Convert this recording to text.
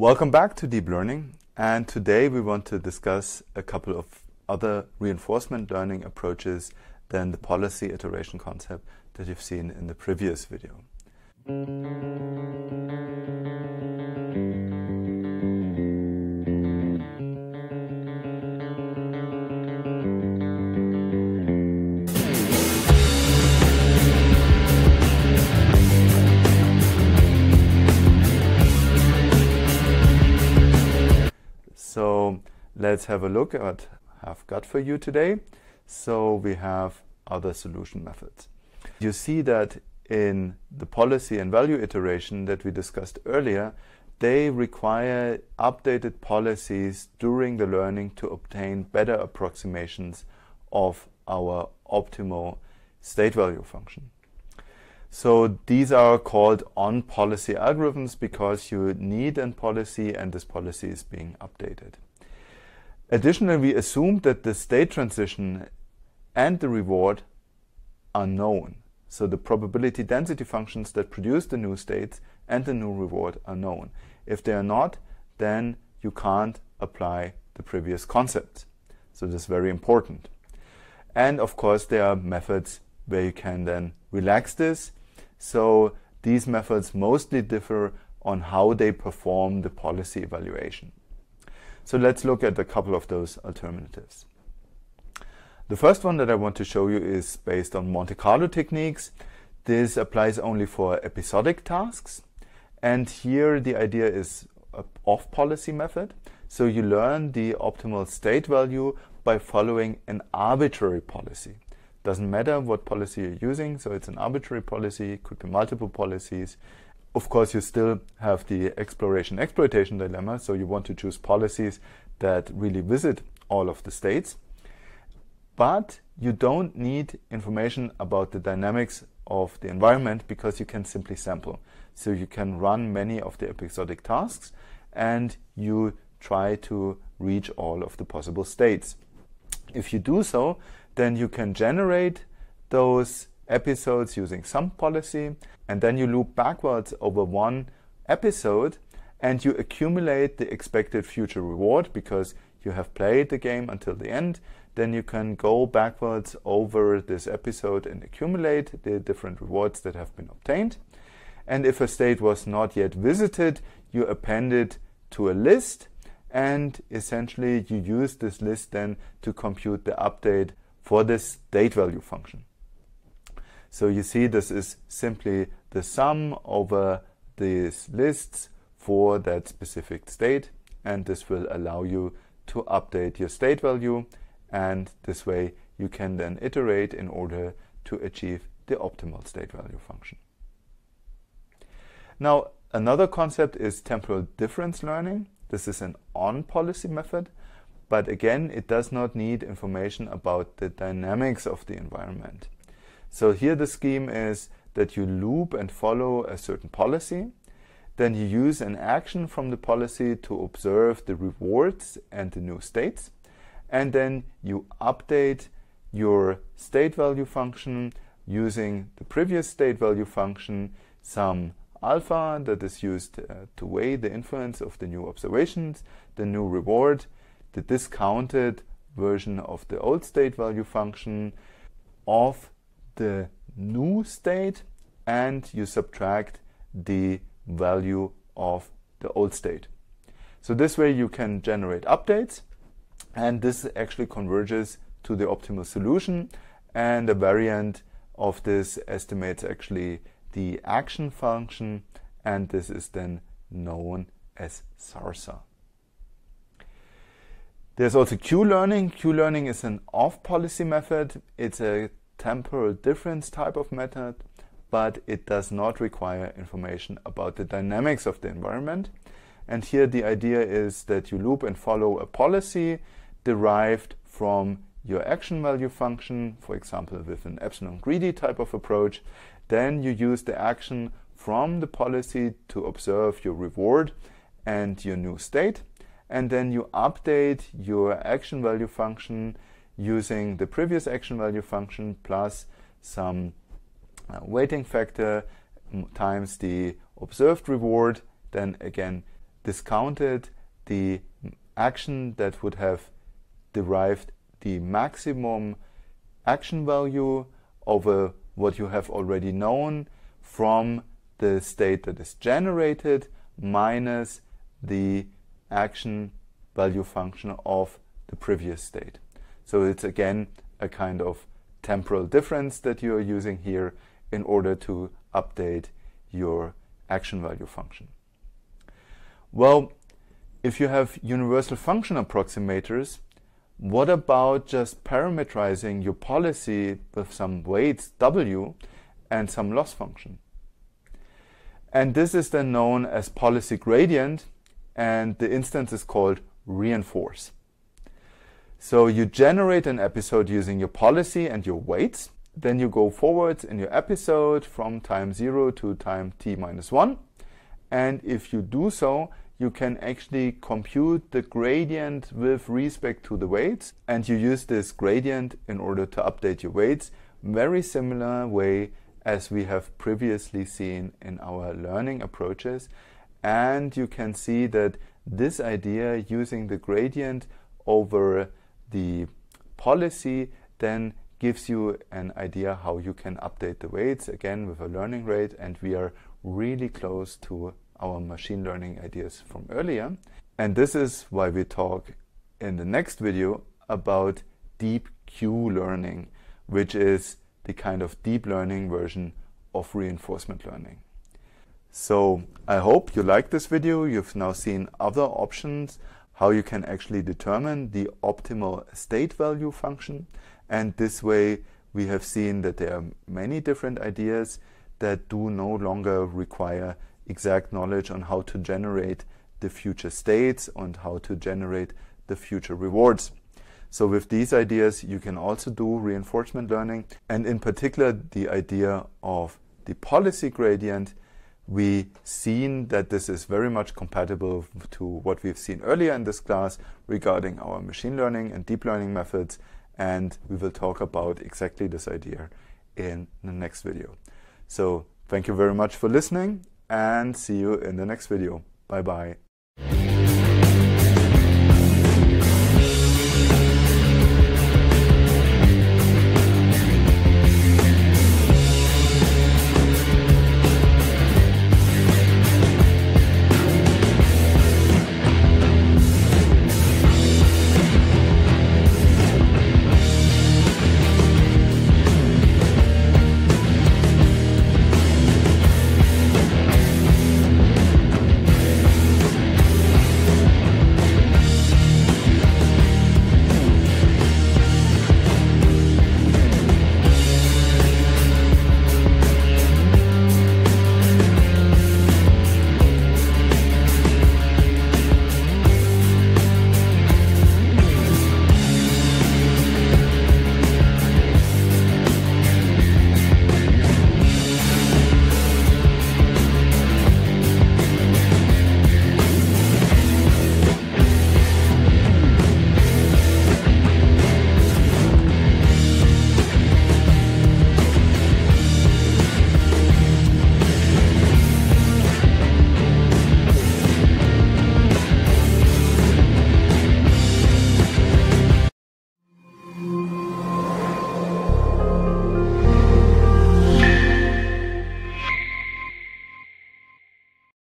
Welcome back to Deep Learning, and today we want to discuss a couple of other reinforcement learning approaches than the policy iteration concept that you've seen in the previous video. So let's have a look at what I've got for you today. So we have other solution methods. You see that in the policy and value iteration that we discussed earlier, they require updated policies during the learning to obtain better approximations of our optimal state value function. So these are called on-policy algorithms because you need a policy and this policy is being updated. Additionally, we assume that the state transition and the reward are known. So the probability density functions that produce the new states and the new reward are known. If they are not, then you can't apply the previous concept. So this is very important. And of course, there are methods where you can then relax this. So these methods mostly differ on how they perform the policy evaluation. So let's look at a couple of those alternatives. The first one that I want to show you is based on Monte Carlo techniques. This applies only for episodic tasks. And here the idea is an off-policy method. So you learn the optimal state value by following an arbitrary policy. Doesn't matter what policy you're using, so it's an arbitrary policy, it could be multiple policies. Of course, you still have the exploration-exploitation dilemma, so you want to choose policies that really visit all of the states. But you don't need information about the dynamics of the environment because you can simply sample. So you can run many of the episodic tasks and you try to reach all of the possible states. If you do so, then you can generate those episodes using some policy, and then you loop backwards over one episode and you accumulate the expected future reward because you have played the game until the end. Then you can go backwards over this episode and accumulate the different rewards that have been obtained. And if a state was not yet visited, you append it to a list, and essentially you use this list then to compute the update for this state value function. So you see this is simply the sum over these lists for that specific state, and this will allow you to update your state value, and this way you can then iterate in order to achieve the optimal state value function. Now another concept is temporal difference learning. This is an on-policy method, but again it does not need information about the dynamics of the environment. So here the scheme is that you loop and follow a certain policy, then you use an action from the policy to observe the rewards and the new states, and then you update your state value function using the previous state value function, some alpha that is used to weigh the influence of the new observations, the new reward, the discounted version of the old state value function of the new state, and you subtract the value of the old state. So this way you can generate updates, and this actually converges to the optimal solution, and a variant of this estimates actually the action function, and this is then known as SARSA. There's also Q-learning. Q-learning is an off-policy method. It's a temporal difference type of method, but it does not require information about the dynamics of the environment. And here the idea is that you loop and follow a policy derived from your action value function, for example with an epsilon greedy type of approach. Then you use the action from the policy to observe your reward and your new state, and then you update your action value function using the previous action value function plus some weighting factor times the observed reward. Then again discounted the action that would have derived the maximum action value over what you have already known from the state that is generated minus the action value function of the previous state. So it's again a kind of temporal difference that you are using here in order to update your action value function. Well, if you have universal function approximators, what about just parametrizing your policy with some weights W and some loss function? And this is then known as policy gradient, and the instance is called reinforce. So you generate an episode using your policy and your weights, then you go forwards in your episode from time 0 to time t minus 1, and if you do so, you can actually compute the gradient with respect to the weights, and you use this gradient in order to update your weights, very similar way as we have previously seen in our learning approaches. And you can see that this idea using the gradient over the policy then gives you an idea how you can update the weights, again with a learning rate, and we are really close to our machine learning ideas from earlier. And this is why we talk in the next video about deep Q-learning, which is the kind of deep learning version of reinforcement learning. So I hope you liked this video. You've now seen other options, how you can actually determine the optimal state value function. And this way we have seen that there are many different ideas that do no longer require exact knowledge on how to generate the future states and how to generate the future rewards. So with these ideas you can also do reinforcement learning, and in particular the idea of the policy gradient. We've seen that this is very much compatible to what we've seen earlier in this class regarding our machine learning and deep learning methods, and we will talk about exactly this idea in the next video. So thank you very much for listening, and see you in the next video. Bye bye.